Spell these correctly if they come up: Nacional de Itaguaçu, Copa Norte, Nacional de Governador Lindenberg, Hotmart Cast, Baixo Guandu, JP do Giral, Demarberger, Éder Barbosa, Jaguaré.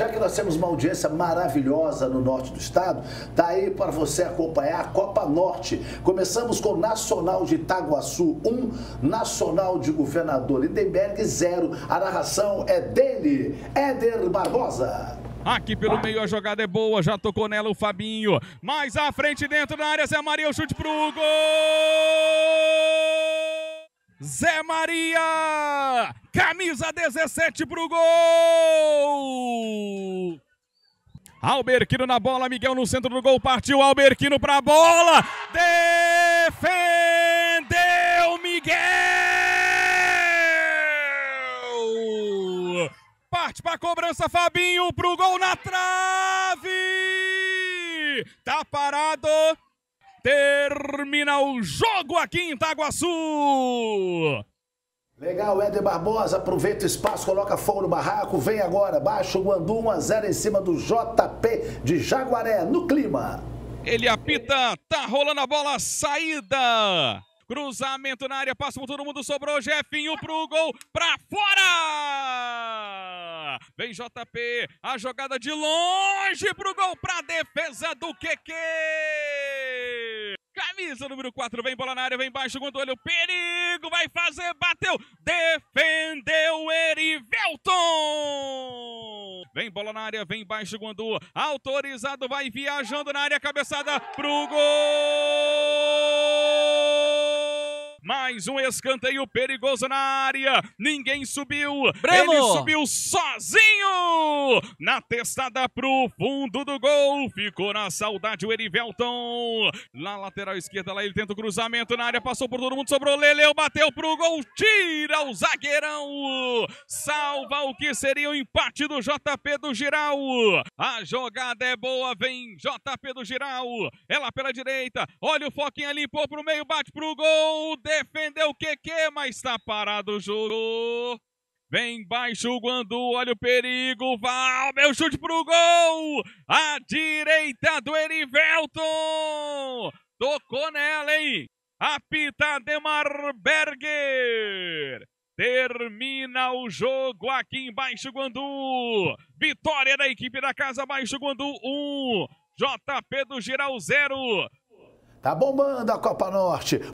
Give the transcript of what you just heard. já que nós temos uma audiência maravilhosa no norte do estado, tá aí para você acompanhar a Copa Norte. Começamos com Nacional de Itaguaçu 1, Nacional de Governador Lindenberg 0. A narração é dele, Éder Barbosa. Aqui pelo meio a jogada é boa, já tocou nela o Fabinho. Mais à frente dentro da área, Zé Maria, o chute pro gol! Zé Maria! Camisa 17 pro gol! Alberquino na bola, Miguel no centro do gol, partiu Alberquino pra bola! Defendeu Miguel! Parte pra cobrança, Fabinho pro gol na trave! Tá parado! Termina o jogo aqui em Itaguaçu! Legal, Éder Barbosa, aproveita o espaço, coloca fogo no barraco, vem agora, Baixo Guandu 1-0 em cima do JP de Jaguaré, no clima. Ele apita, tá rolando a bola, saída, cruzamento na área, passa por todo mundo, sobrou Jefinho pro gol, pra fora! Vem JP, a jogada de longe pro gol, pra defesa do Keke! Camisa número 4, vem bola na área, vem Baixo Guandu, olha o perigo, vai fazer, bateu, defendeu Erivelton. Vem bola na área, vem Baixo Guandu, autorizado, vai viajando na área, cabeçada pro gol. Mais um escanteio perigoso na área, ninguém subiu, Breno. Ele subiu sozinho, na testada pro fundo do gol, ficou na saudade o Erivelton. Na lateral esquerda, lá ele tenta o cruzamento na área, passou por todo mundo, sobrou Leleu, bateu pro gol, tira o zagueirão, salva o que seria o empate do JP do Giral. A jogada é boa, vem JP do Giral, ela pela direita, olha o Foquinha, limpou pro meio, bate pro gol, defendeu o Keke, mas tá parado o jogo. Vem Baixo Guandu, olha o perigo, vai, meu chute pro gol, à direita do Erivelton, tocou nela, hein, apita Demarberger, termina o jogo aqui em Baixo Guandu, vitória da equipe da casa, Baixo Guandu 1, JP do Giral 0. Tá bombando a Copa Norte.